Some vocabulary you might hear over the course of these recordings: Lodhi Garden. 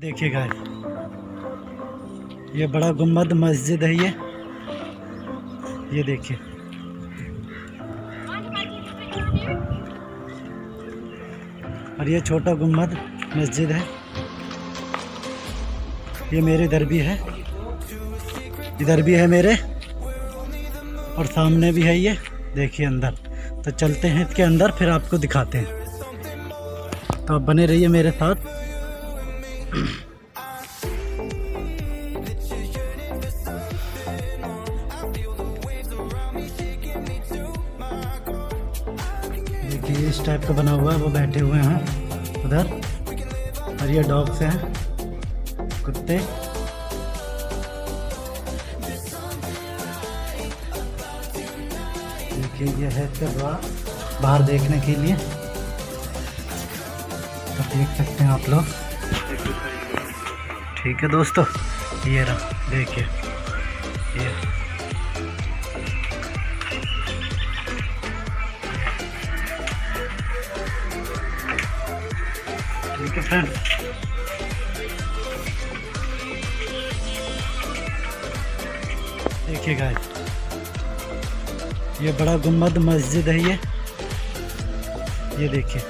देखिए गाइस, ये बड़ा गुम्बद मस्जिद है। ये देखिए, और ये छोटा गुम्बद मस्जिद है। ये मेरे इधर भी है, इधर भी है मेरे, और सामने भी है। ये देखिए अंदर, तो चलते हैं इसके अंदर, फिर आपको दिखाते हैं। तो आप बने रहिए मेरे साथ। देखिए इस टाइप का बना हुआ है, वो बैठे हुए हैं उधर, और ये डॉग्स हैं, कुत्ते। देखिए ये है इसका बाहर देखने के लिए, तो देख सकते हैं आप लोग। ठीक है दोस्तों, ये रहा, देखिए ये ठीक है फ्रेंड। देखिए गाइस, ये बड़ा गुम्बद मस्जिद है। ये देखिए,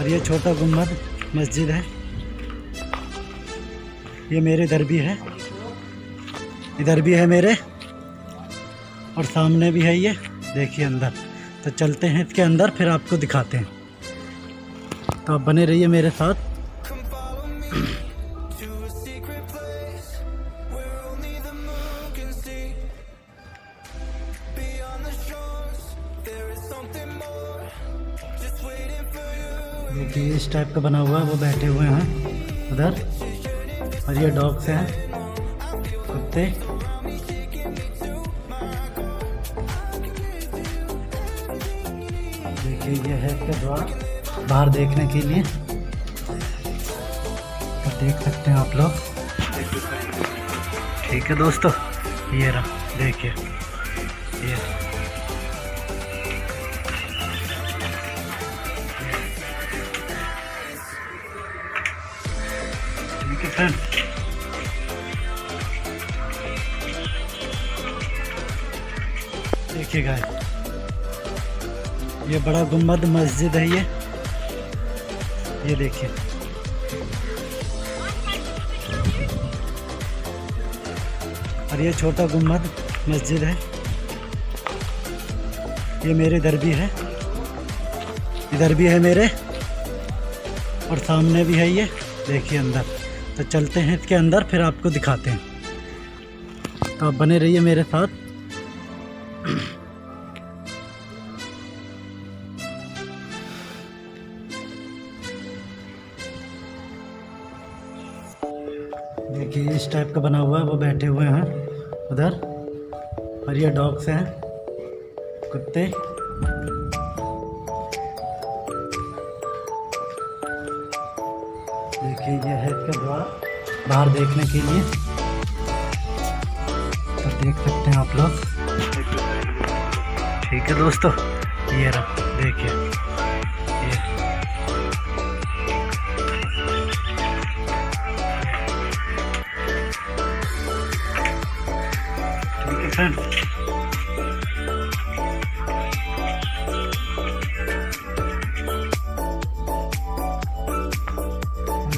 और ये छोटा गुम्बद मस्जिद है। ये मेरे इधर भी है, इधर भी है मेरे, और सामने भी है। ये देखिए अंदर, तो चलते हैं इसके अंदर, फिर आपको दिखाते हैं। तो आप बने रहिए मेरे साथ। देखिए इस टाइप का बना हुआ है, वो बैठे हुए हैं उधर, और ये डॉग्स हैं, कुत्ते। देखिए ये है इसका द्वार बाहर देखने के लिए, तो देख सकते हैं आप लोग। ठीक है दोस्तों, ये रहा, देखिए ये रहा। देखिए गाइस, ये बड़ा गुम्बद मस्जिद है। ये देखिए, और ये छोटा गुम्बद मस्जिद है। ये मेरे इधर भी है, इधर भी है मेरे, और सामने भी है। ये देखिए अंदर, तो चलते हैं इसके अंदर, फिर आपको दिखाते हैं। तो आप बने रहिए मेरे साथ। देखिए इस टाइप का बना हुआ है, वो बैठे हुए हैं उधर, और ये डॉग्स हैं, कुत्ते। देखिए ये है इसका द्वार बाहर देखने के लिए, तो देख सकते हैं आप लोग। ठीक है दोस्तों, ये रहा, देखिए ये ठीक है फ्रेंड।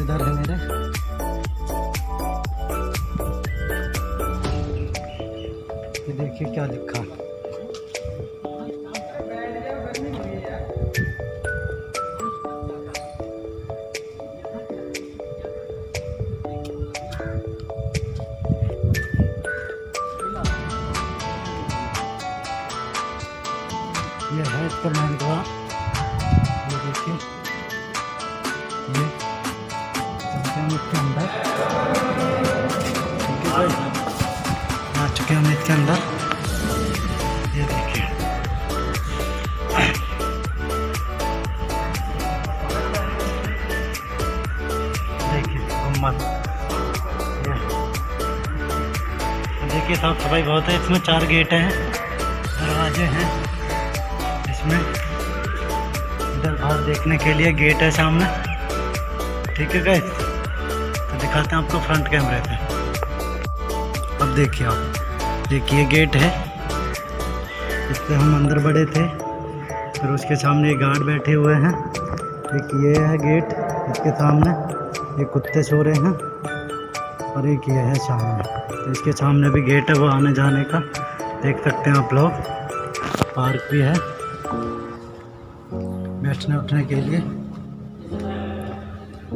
इधर है मेरे, ये देखिए क्या लिखा। ये है इसका मेन द्वार, ये देखिए ये इसके अंदर। ठीक है भाई, आ चुके हम इसके अंदर। ये देखिए, देखिए गुम्बद। देखिए साफ सफाई बहुत है, इसमें 4 गेट हैं, दरवाजे हैं इसमें, इधर बाहर देखने के लिए गेट है सामने। ठीक है गाइस, तो दिखाते हैं आपको फ्रंट कैमरे पे। अब देखिए आप, देखिए गेट है, इससे हम अंदर बड़े थे। फिर उसके सामने ये गार्ड बैठे हुए हैं। एक ये है गेट, इसके सामने ये कुत्ते सो रहे हैं, और एक ये है सामने। तो इसके सामने भी गेट है वो आने जाने का, देख सकते हैं आप लोग। पार्क भी है बैठने उठने के लिए।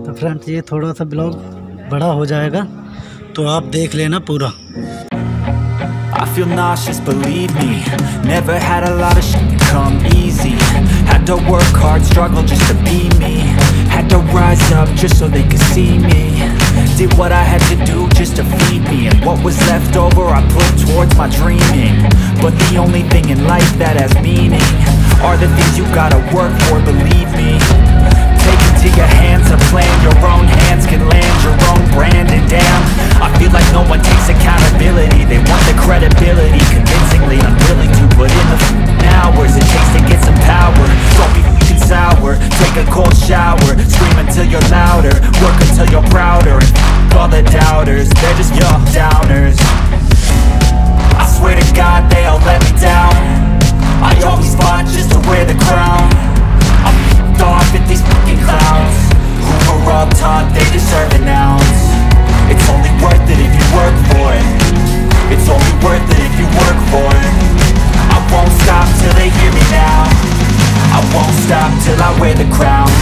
तो फ्रेंड्स, ये थोड़ा सा ब्लॉग बड़ा हो जाएगा, तो आप देख लेना पूरा। I feel nauseous, believe me. Never had a lot of shit come easy. Had to work hard, struggle just to be me. Had to rise up just so they could see me. Did what I had to do just to feed me. And what was left over I put towards my dreaming. But the only thing in life that has meaning are the things you gotta work for, believe me. Take it to your hands, a plan. Your own hands can land your own brand. And damn, I feel like no one takes accountability. They want the credibility, convincingly unwilling to put in the hours it takes to get some power. Don't be f***ing sour, take a cold shower. Scream until you're louder, work until you're prouder. And f*** all the doubters, they're just your downers. I swear to God they all let me down. I always fought just to wear the crown. Off at these fucking clowns who were all taught they deserve an ounce. It's only worth it if you work for it. It's only worth it if you work for it. I won't stop till they hear me now. I won't stop till I wear the crown.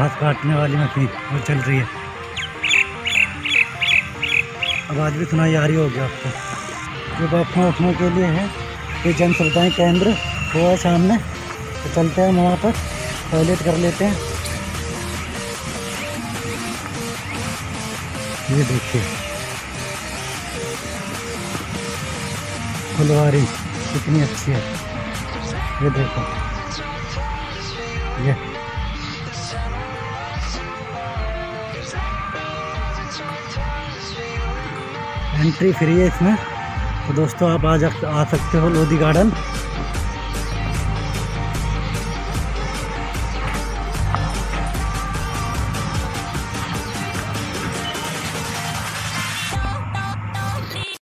घास काटने वाली machine वो चल रही है। आवाज भी सुनाई आ रही होगी आपको। ये बैठने उठने के लिए है, ये जन सुविधाएँ केंद्र वो है सामने। तो चलते हैं हम वहाँ पर, टॉयलेट कर लेते हैं। ये देखिए फुलवारी कितनी अच्छी है। ये देखो, ये एंट्री फ्री है इसमें। तो दोस्तों आप आ सकते हो लोधी गार्डन।